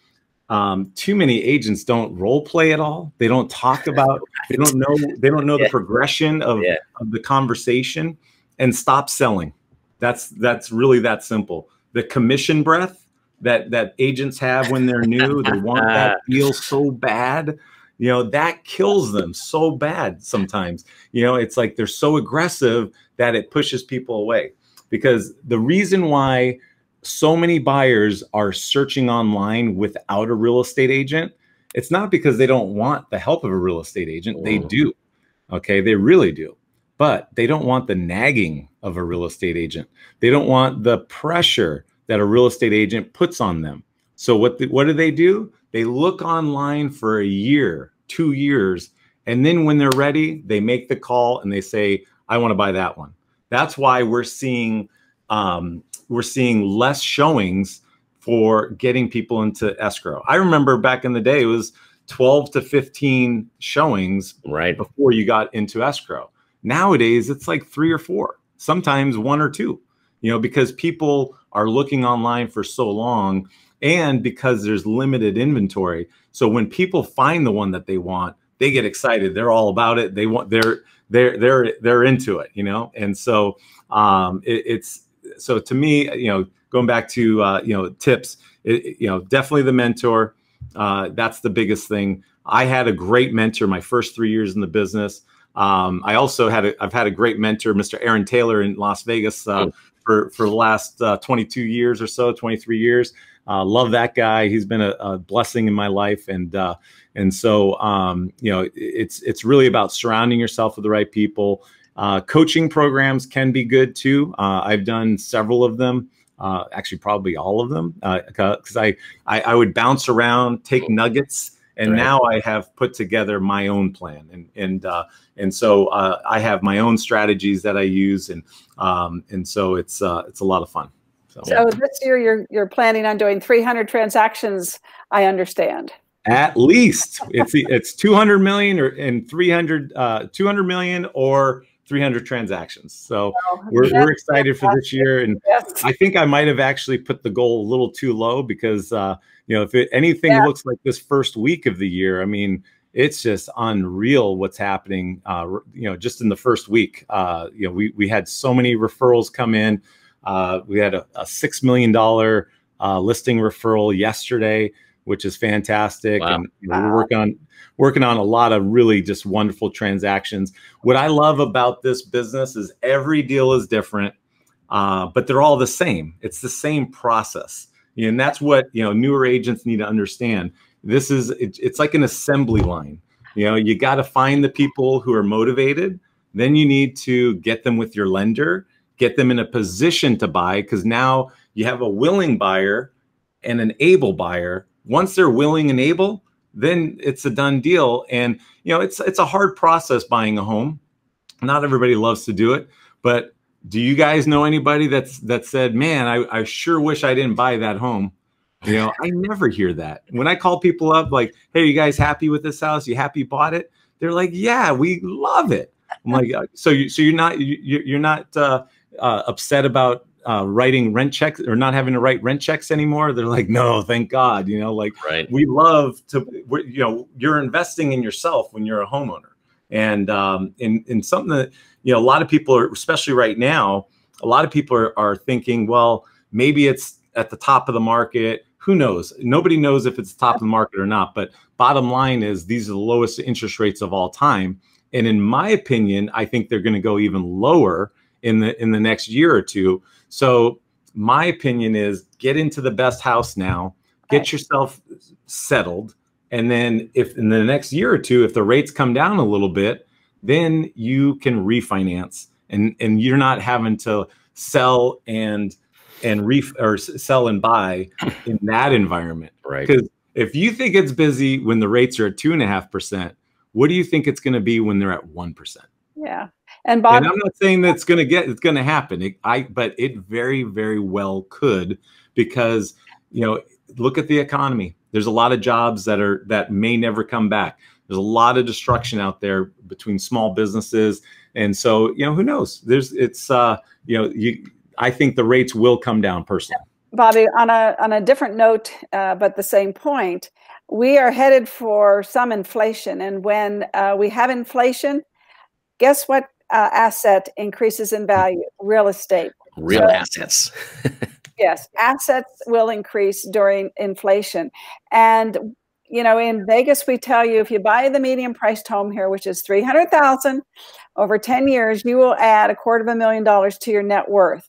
Um, too many agents don't role play at all. They don't talk about, they don't know, they don't know yeah. the progression of, yeah. of the conversation, and stop selling. That's, that's really that simple. The commission breath that, that agents have when they're new, they want that deal so bad, you know, that kills them so bad sometimes. You know, it's like, they're so aggressive that it pushes people away, because the reason why so many buyers are searching online without a real estate agent, it's not because they don't want the help of a real estate agent. Whoa. They do. Okay. They really do. But they don't want the nagging of a real estate agent. They don't want the pressure that a real estate agent puts on them. So what, the, what do they do? They look online for a year, two years. And then when they're ready, they make the call and they say, I want to buy that one. That's why we're seeing, um, we're seeing less showings for getting people into escrow. I remember back in the day, it was twelve to fifteen showings right before you got into escrow. Nowadays, it's like three or four, sometimes one or two, you know, because people are looking online for so long and because there's limited inventory. So when people find the one that they want, they get excited. They're all about it. They want, they're, they're, they're, they're into it, you know? And so um, it, it's, So to me, you know, going back to, uh, you know, tips, it, you know, definitely the mentor. Uh, that's the biggest thing. I had a great mentor my first three years in the business. Um, I also had a, I've had a great mentor, Mister Aaron Taylor in Las Vegas uh, oh. for, for the last uh, twenty-two years or so, twenty-three years. Uh, love that guy. He's been a, a blessing in my life. And, uh, and so, um, you know, it's, it's really about surrounding yourself with the right people. Uh, coaching programs can be good too. Uh, I've done several of them, uh, actually probably all of them, because uh, I, I I would bounce around, take nuggets, and right. now I have put together my own plan, and and uh, and so uh, I have my own strategies that I use, and um, and so it's uh, it's a lot of fun. So, so this year you're you're planning on doing three hundred transactions, I understand. At least it's it's two hundred million or and three hundred, uh, two hundred million or three hundred transactions. So oh, we're, yes, we're excited yes, for this year. And yes. I think I might have actually put the goal a little too low because, uh, you know, if it, anything yeah. looks like this first week of the year, I mean, it's just unreal what's happening, uh, you know, just in the first week. Uh, you know, we, we had so many referrals come in. Uh, we had a, a six million dollar uh, listing referral yesterday, which is fantastic. Wow. And you know, wow. we're working on, working on a lot of really just wonderful transactions. What I love about this business is every deal is different, uh, but they're all the same. It's the same process. And that's what, you know, newer agents need to understand. This is, it, it's like an assembly line. You know, you got to find the people who are motivated. Then you need to get them with your lender, get them in a position to buy. Cause now you have a willing buyer and an able buyer. Once they're willing and able, then it's a done deal. And, you know, it's, it's a hard process buying a home. Not everybody loves to do it, But do you guys know anybody that's that said, man, I, I sure wish I didn't buy that home? You know, I never hear that. When I call people up like, hey, you guys happy with this house? You happy you bought it? They're like, yeah, we love it. I'm like, so you, so you're not, you, you're not uh, uh, upset about uh, writing rent checks or not having to write rent checks anymore? They're like, no, thank God. You know, like right. we love to, we're, you know, you're investing in yourself when you're a homeowner. And um, in, in something that, you know, a lot of people are, especially right now, a lot of people are, are thinking, well, maybe it's at the top of the market. Who knows? Nobody knows if it's top of the market or not. But bottom line is these are the lowest interest rates of all time. And in my opinion, I think they're going to go even lower in the in the next year or two. So my opinion is get into the best house now, get yourself settled. And then if in the next year or two, if the rates come down a little bit, then you can refinance and, and you're not having to sell and and ref or sell and buy in that environment. Right. Because if you think it's busy when the rates are at two and a half percent, what do you think it's going to be when they're at one percent? Yeah. And, Bob, and I'm not saying that's going to get, it's going to happen. It, I, but it very, very well could, because, you know, look at the economy. There's a lot of jobs that are, that may never come back. There's a lot of destruction out there between small businesses. And so, you know, who knows? There's, it's, uh, you know, you, I think the rates will come down personally. Bobby, on a, on a different note, uh, but the same point, we are headed for some inflation. And when uh, we have inflation, guess what uh, asset increases in value? Real estate. Real so, assets. Yes, assets will increase during inflation. And, you know, in Vegas, we tell you if you buy the median priced home here, which is three hundred thousand dollars over ten years, you will add a quarter of a million dollars to your net worth.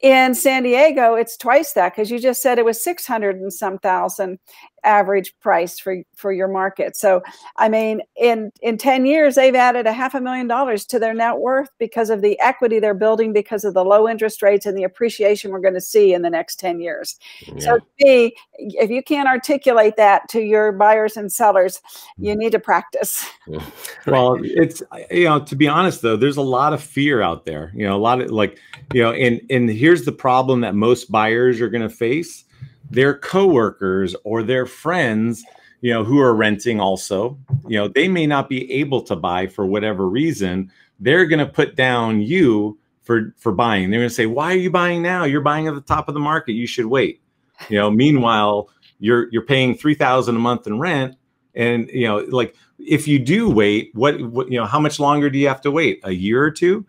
In San Diego, it's twice that, because you just said it was six hundred and some thousand average price for, for your market. So, I mean, in, in ten years, they've added a half a million dollars to their net worth because of the equity they're building, because of the low interest rates and the appreciation we're going to see in the next ten years. Yeah. So, to me, if you can't articulate that to your buyers and sellers, you need to practice. Yeah. Well, it's, you know, to be honest, though, there's a lot of fear out there, you know, a lot of like, you know, and, and here. Here's the problem that most buyers are going to face. Their coworkers or their friends, you know, who are renting also, you know, they may not be able to buy for whatever reason. They're going to put down you for, for buying. They're going to say, why are you buying now? You're buying at the top of the market. You should wait. You know, meanwhile, you're, you're paying three thousand dollars a month in rent. And, you know, like if you do wait, what, what, you know, how much longer do you have to wait? A year or two?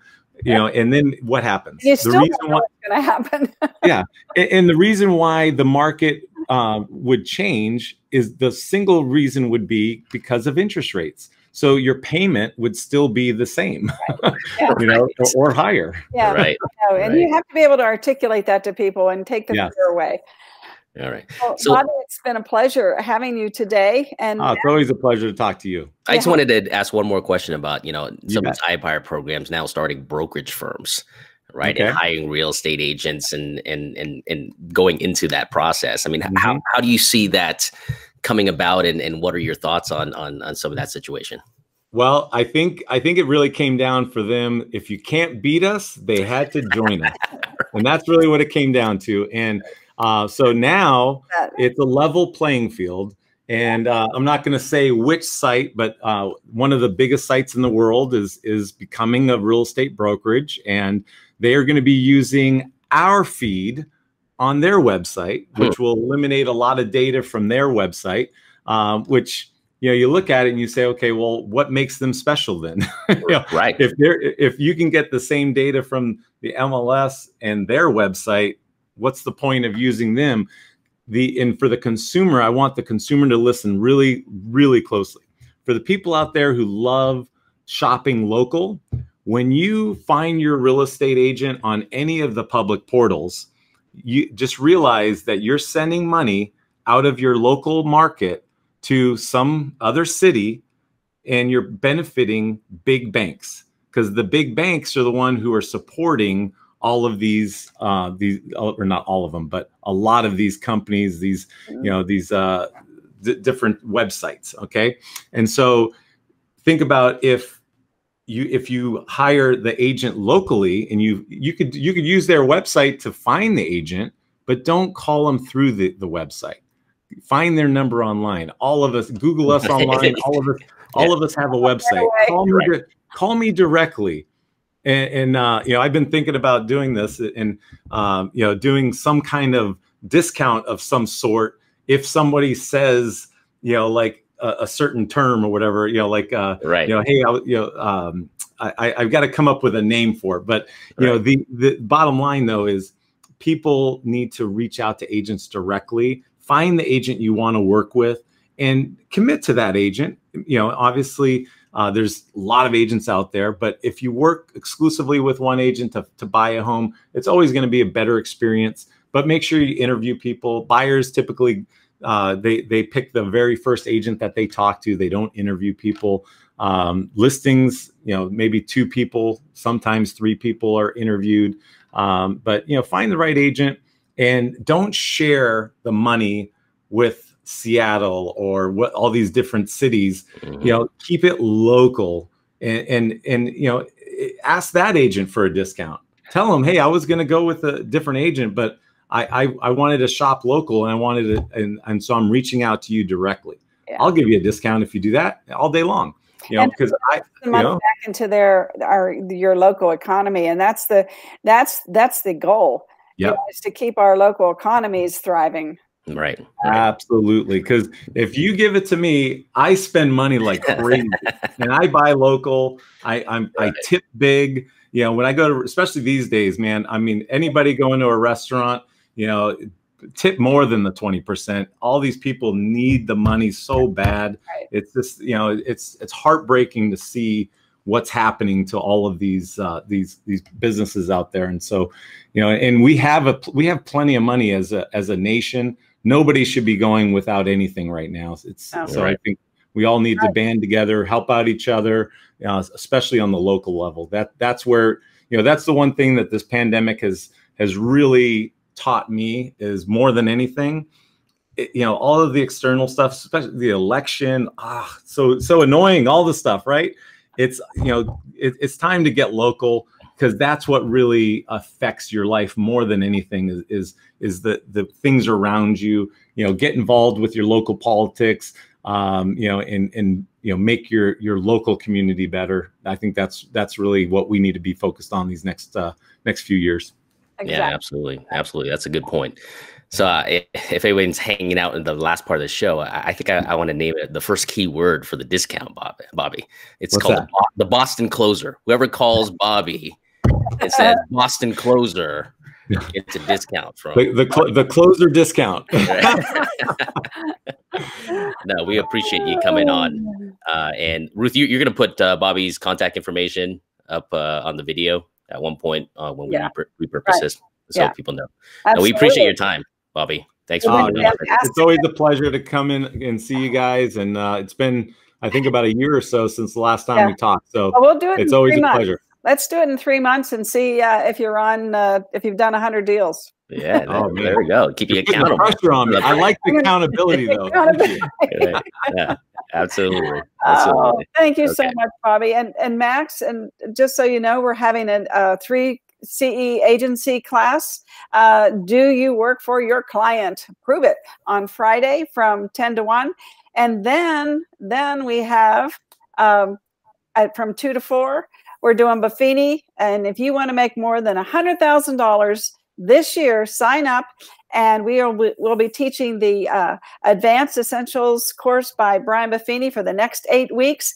You know, and then what happens? You still the reason don't know why, what's going to happen. Yeah. And, and the reason why the market uh, would change is the single reason would be because of interest rates. So your payment would still be the same, right. Yeah. You know, right. or, or higher. Yeah. Right. You know, and right. you have to be able to articulate that to people and take the fear yeah. away. All right. Well, so, Bobby, it's been a pleasure having you today. And oh, it's always a pleasure to talk to you. I yeah. just wanted to ask one more question about, you know, some you of these iBuyer programs now starting brokerage firms, right? Okay. And hiring real estate agents and, and, and, and going into that process. I mean, mm-hmm. how, how do you see that coming about, and, and what are your thoughts on, on, on some of that situation? Well, I think, I think it really came down for them. If you can't beat us, they had to join us. And that's really what it came down to. And Uh, so now it's a level playing field, and uh, I'm not going to say which site, but uh, one of the biggest sites in the world is is becoming a real estate brokerage, and they are going to be using our feed on their website, which will eliminate a lot of data from their website, um, which, you know, you look at it and you say, okay, well, what makes them special then? You know, right. If they're, if you can get the same data from the M L S and their website, what's the point of using them? The, and for the consumer, I want the consumer to listen really, really closely. For the people out there who love shopping local, when you find your real estate agent on any of the public portals, you just realize that you're sending money out of your local market to some other city, and you're benefiting big banks, because the big banks are the one who are supporting all of these, uh, these, or not all of them, but a lot of these companies, these, you know, these uh, different websites. Okay. And so think about if you if you hire the agent locally, and you you could you could use their website to find the agent, but don't call them through the, the website. Find their number online. All of us, Google us online. All of us, all of us have a website. Call me, call me directly. And, and uh, you know, I've been thinking about doing this, and um, you know, doing some kind of discount of some sort if somebody says, you know, like a, a certain term or whatever. You know, like uh, right. You know, hey, I, you know, um, I, I've got to come up with a name for it. But you right. know, the the bottom line though is people need to reach out to agents directly. Find the agent you want to work with and commit to that agent. You know, obviously uh, there's a lot of agents out there, but if you work exclusively with one agent to, to buy a home, it's always going to be a better experience. But make sure you interview people. Buyers typically, uh, they, they pick the very first agent that they talk to. They don't interview people. Um, listings, you know, maybe two people, sometimes three people are interviewed. Um, but, you know, find the right agent. And don't share the money with Seattle or what, all these different cities. Mm-hmm. You know, keep it local, and, and and you know, ask that agent for a discount. Tell them, hey, I was going to go with a different agent, but I, I I wanted to shop local, and I wanted to, and and so I'm reaching out to you directly. Yeah. I'll give you a discount if you do that all day long. You know, because I you know, back into their our your local economy, and that's the that's that's the goal. Yep. You know, is to keep our local economies thriving. Right. right. Absolutely. Because if you give it to me, I spend money like crazy, and I buy local. I I'm, I tip big. You know, when I go to, especially these days, man. I mean, anybody going to a restaurant, you know, tip more than the twenty percent. All these people need the money so bad. Right. It's just, you know, it's it's heartbreaking to see what's happening to all of these uh, these these businesses out there, and so, you know, and we have a we have plenty of money as a as a nation. Nobody should be going without anything right now. It's oh, so right. I think we all need right. to band together, help out each other, uh, especially on the local level. That that's where, you know, that's the one thing that this pandemic has has really taught me is more than anything. It, you know, all of the external stuff, especially the election. Ah, so so annoying. All the stuff, right? It's, you know, it, it's time to get local, because that's what really affects your life more than anything is, is, is the, the things around you. You know, get involved with your local politics, um, you know, and, and, you know, make your, your local community better. I think that's, that's really what we need to be focused on these next, uh, next few years. Exactly. Yeah, absolutely. Absolutely. That's a good point. So uh, if anyone's hanging out in the last part of the show, I, I think I, I want to name it the first key word for the discount, Bobby. Bobby. It's What's called the, Bo the Boston Closer. Whoever calls Bobby and says Boston Closer gets a discount from the, the, cl the Closer discount. No, we appreciate you coming on. Uh, and Ruth, you, you're going to put uh, Bobby's contact information up uh, on the video at one point uh, when we yeah. repurpose right. this, so yeah. people know. And we appreciate your time, Bobby. Thanks for coming. Oh, it's always a pleasure to come in and see you guys. And uh, it's been, I think, about a year or so since the last time yeah. we talked. So well, we'll do it. It's always a months. pleasure. Let's do it in three months and see uh, if you're on. Uh, if you've done a hundred deals. Yeah. There, oh, there we go. Keep you accountable. Pressure on me. I like the accountability though. Accountability. Right. Yeah, absolutely. Absolutely. Oh, thank you okay. so much, Bobby and and Max. And just so you know, we're having a uh, three. C E agency class. Uh, do you work for your client? Prove it on Friday from ten to one. And then, then we have um, at, from two to four, we're doing Buffini. And if you want to make more than one hundred thousand dollars this year, sign up. And we are, we'll be teaching the uh, Advanced Essentials course by Brian Buffini for the next eight weeks.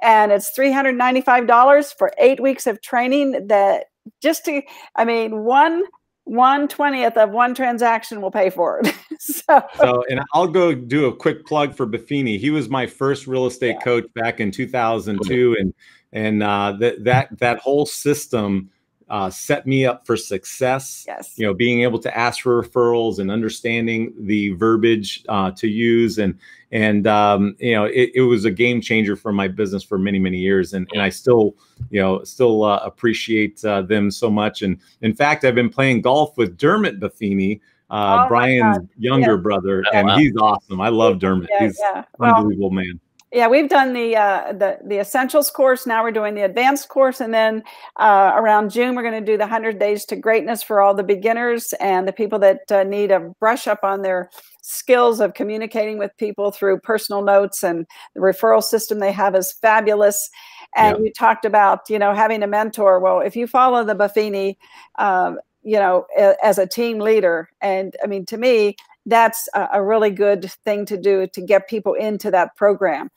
And it's three hundred ninety-five dollars for eight weeks of training that just to, I mean, one one twentieth of one transaction will pay for it. so. so, and I'll go do a quick plug for Buffini. He was my first real estate yeah. coach back in two thousand two, and and uh, that that that whole system uh, set me up for success. Yes, you know, being able to ask for referrals and understanding the verbiage uh, to use, and and um, you know, it, it was a game changer for my business for many many years, and and I still. You know, still uh, appreciate uh, them so much. And in fact, I've been playing golf with Dermot Buffini, uh, oh Brian's younger yeah. brother, oh, and wow. he's awesome. I love Dermot. Yeah, he's yeah. Well, unbelievable man. Yeah, we've done the, uh, the the essentials course. Now we're doing the advanced course. And then uh, around June, we're going to do the one hundred days to greatness for all the beginners and the people that uh, need a brush up on their skills of communicating with people through personal notes. And the referral system they have is fabulous. And yeah. you talked about, you know, having a mentor. Well, if you follow the Buffini, um, you know, as a team leader, and I mean, to me, that's a really good thing to do to get people into that program,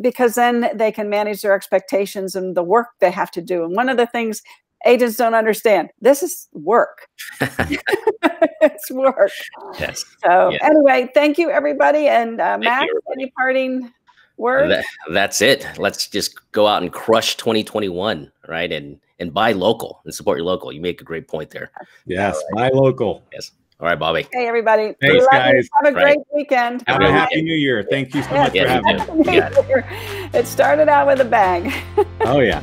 because then they can manage their expectations and the work they have to do. And one of the things agents don't understand, this is work. It's work. Yes. So yeah. anyway, thank you, everybody. And uh, Max, you, everybody. Any parting words? That, that's it. Let's just go out and crush twenty twenty-one, right? And, and buy local and support your local. You make a great point there. Yes, right. Buy local. Yes. All right, Bobby. Hey, everybody. Thanks, guys. Have a great right. weekend. Have a happy New Year. Thank you so yes, much yes, for having me. It. it started out with a bang. Oh, yeah.